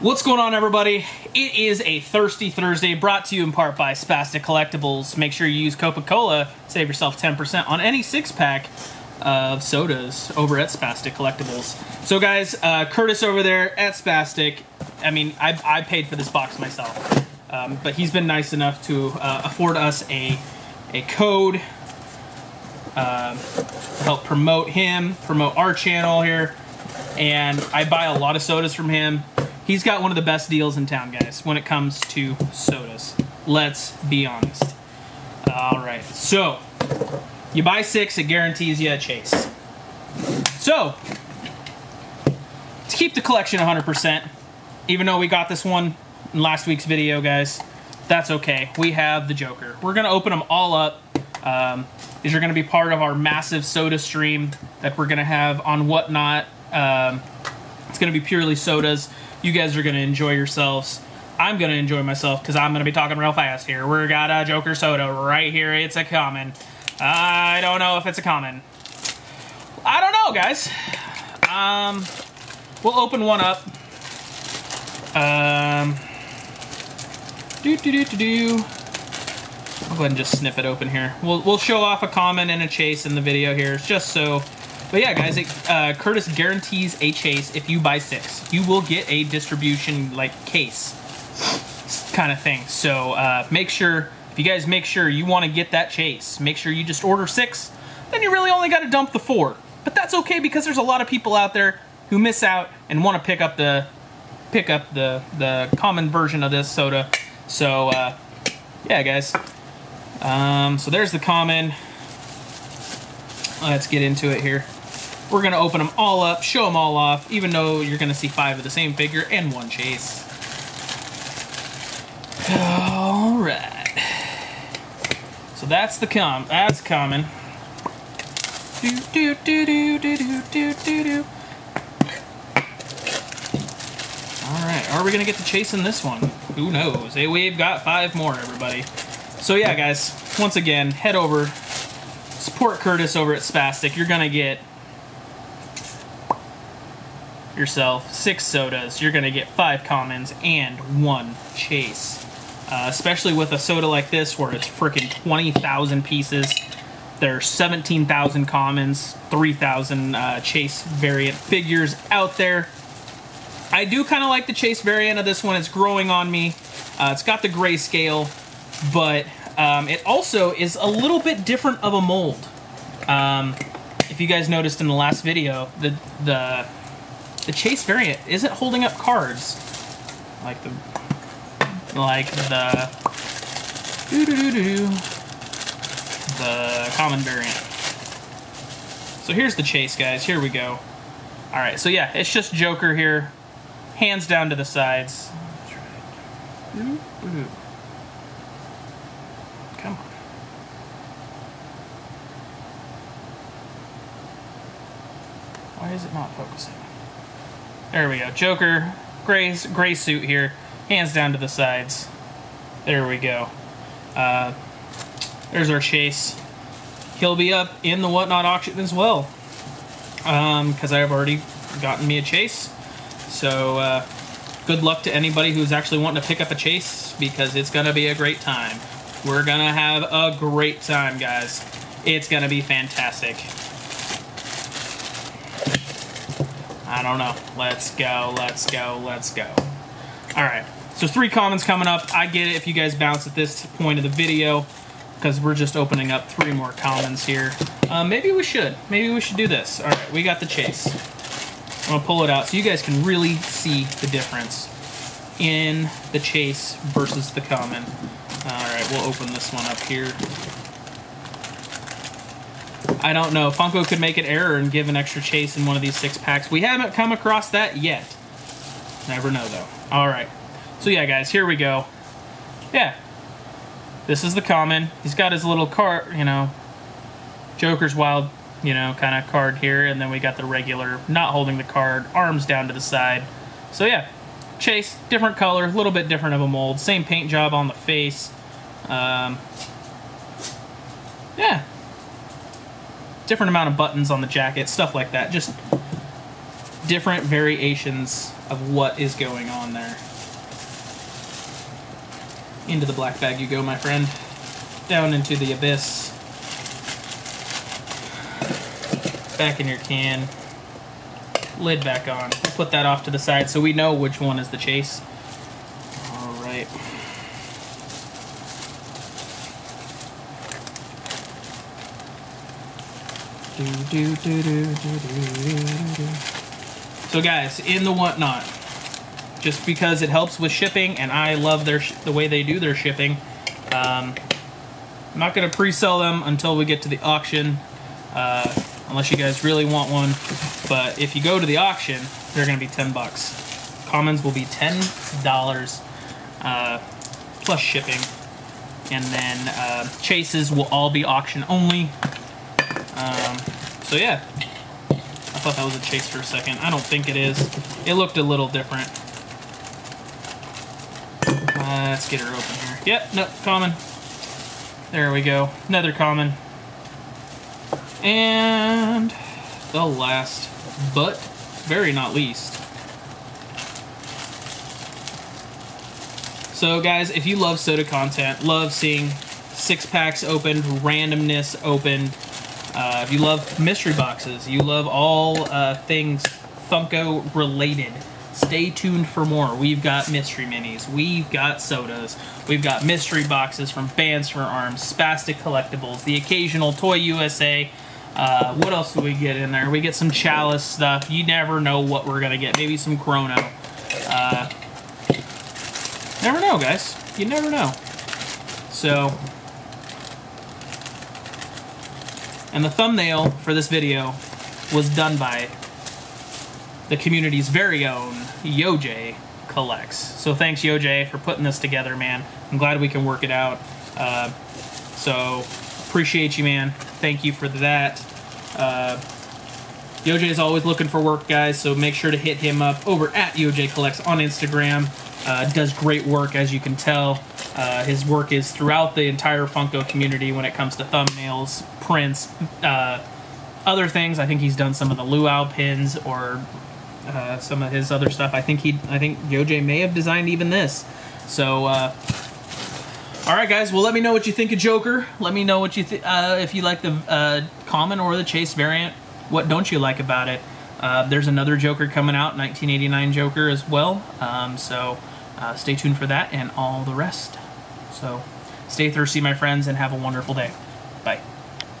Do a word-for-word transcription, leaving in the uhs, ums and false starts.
What's going on, everybody? It is a Thirsty Thursday brought to you in part by Spastic Collectibles. Make sure you use CopaCola, save yourself ten percent on any six-pack of sodas over at Spastic Collectibles. So, guys, uh, Curtis over there at Spastic, I mean, I, I paid for this box myself, um, but he's been nice enough to uh, afford us a, a code uh, to help promote him, promote our channel here, and I buy a lot of sodas from him. He's got one of the best deals in town, guys, when it comes to sodas. Let's be honest. All right, so you buy six, it guarantees you a chase. So, to keep the collection one hundred percent, even though we got this one in last week's video, guys, that's okay. We have the Joker. We're going to open them all up. Um, these are going to be part of our massive soda stream that we're going to have on Whatnot. Um, it's going to be purely sodas. You guys are going to enjoy yourselves. I'm going to enjoy myself because I'm going to be talking real fast here. We've got a Joker soda right here. It's a common. I don't know if it's a common. I don't know, guys. Um, we'll open one up. Um, do do do do do. I'll go ahead and just snip it open here. We'll we'll show off a common and a chase in the video here, just so. But yeah, guys, it, uh, Curtis guarantees a chase if you buy six. You will get a distribution, like, case kind of thing. So uh, make sure, if you guys make sure you want to get that chase, make sure you just order six. Then you really only got to dump the four. But that's okay because there's a lot of people out there who miss out and want to pick up the pick up the, the common version of this soda. So, uh, yeah, guys. Um, so there's the common. Let's get into it here. We're going to open them all up, show them all off, even though you're going to see five of the same figure and one chase. All right. So that's the com. That's common. Do, do, do, do, do, do, do, do. All right. Are we going to get to chase in this one? Who knows? Hey, we've got five more, everybody. So, yeah, guys, once again, head over. Support Curtis over at Spastic. You're going to get yourself six sodas. You're going to get five commons and one chase. Uh, especially with a soda like this where it's freaking twenty thousand pieces. There's seventeen thousand commons, three thousand uh, chase variant figures out there. I do kind of like the chase variant of this one. It's growing on me. Uh, it's got the grayscale, but Um, it also is a little bit different of a mold. Um, if you guys noticed in the last video, the, the the chase variant isn't holding up cards like the like the doo doo doo doo the common variant. So here's the chase, guys. Here we go. All right. So yeah, it's just Joker here, hands down to the sides. Doo doo. Come on. Why is it not focusing? There we go. Joker, gray, gray suit here. Hands down to the sides. There we go. Uh, there's our chase. He'll be up in the Whatnot auction as well. Um, because I've already gotten me a chase. So, uh, good luck to anybody who's actually wanting to pick up a chase because it's going to be a great time. We're going to have a great time, guys. It's going to be fantastic. I don't know. Let's go, let's go, let's go. All right. So three commons coming up. I get it if you guys bounce at this point of the video because we're just opening up three more commons here. Uh, maybe we should. Maybe we should do this. All right. We got the chase. I'm going to pull it out so you guys can really see the difference in the chase versus the common. Alright, we'll open this one up here. I don't know. Funko could make an error and give an extra chase in one of these six packs. We haven't come across that yet. Never know, though. Alright. So, yeah, guys, here we go. Yeah. This is the common. He's got his little card, you know, Joker's Wild, you know, kind of card here. And then we got the regular, not holding the card, arms down to the side. So, yeah. Chase, different color, a little bit different of a mold. Same paint job on the face. Um, yeah. Different amount of buttons on the jacket, stuff like that. Just different variations of what is going on there. Into the black bag you go, my friend. Down into the abyss. Back in your can. Lid back on. We'll put that off to the side so we know which one is the chase. All right. Do, do, do, do, do, do, do. So guys, in the Whatnot, just because it helps with shipping, and I love their sh the way they do their shipping, um, I'm not going to pre-sell them until we get to the auction, uh, unless you guys really want one. But if you go to the auction, they're going to be ten bucks. Commons will be ten dollars uh, plus shipping, and then uh, chases will all be auction only. Um, so yeah, I thought that was a chase for a second. I don't think it is. It looked a little different. Uh, let's get her open here. Yep, no, common. There we go. Another common. And the last, but very not least. So guys, if you love soda content, love seeing six packs opened, randomness opened, Uh, if you love mystery boxes, you love all uh, things Funko related, stay tuned for more. We've got mystery minis, we've got sodas, we've got mystery boxes from Fans for Arms, Spastic Collectibles, the occasional Toy U S A. Uh, what else do we get in there? We get some Chalice stuff. You never know what we're going to get. Maybe some Chrono. Uh, never know, guys. You never know. So... And the thumbnail for this video was done by the community's very own YoJ Collects. So thanks, YoJ, for putting this together, man. I'm glad we can work it out. Uh, so appreciate you, man. Thank you for that. Uh, YoJ is always looking for work, guys, so make sure to hit him up over at YoJ Collects on Instagram. Uh, does great work, as you can tell. Uh, his work is throughout the entire Funko community when it comes to thumbnails, prints, uh, other things. I think he's done some of the luau pins or uh, some of his other stuff. I think he, I think YoJ may have designed even this. So, uh, all right, guys. Well, let me know what you think of Joker. Let me know what you th uh, if you like the uh, common or the chase variant. What don't you like about it? Uh, there's another Joker coming out, nineteen eighty-nine Joker as well. Um, so uh, stay tuned for that and all the rest. So stay thirsty, my friends, and have a wonderful day. Bye.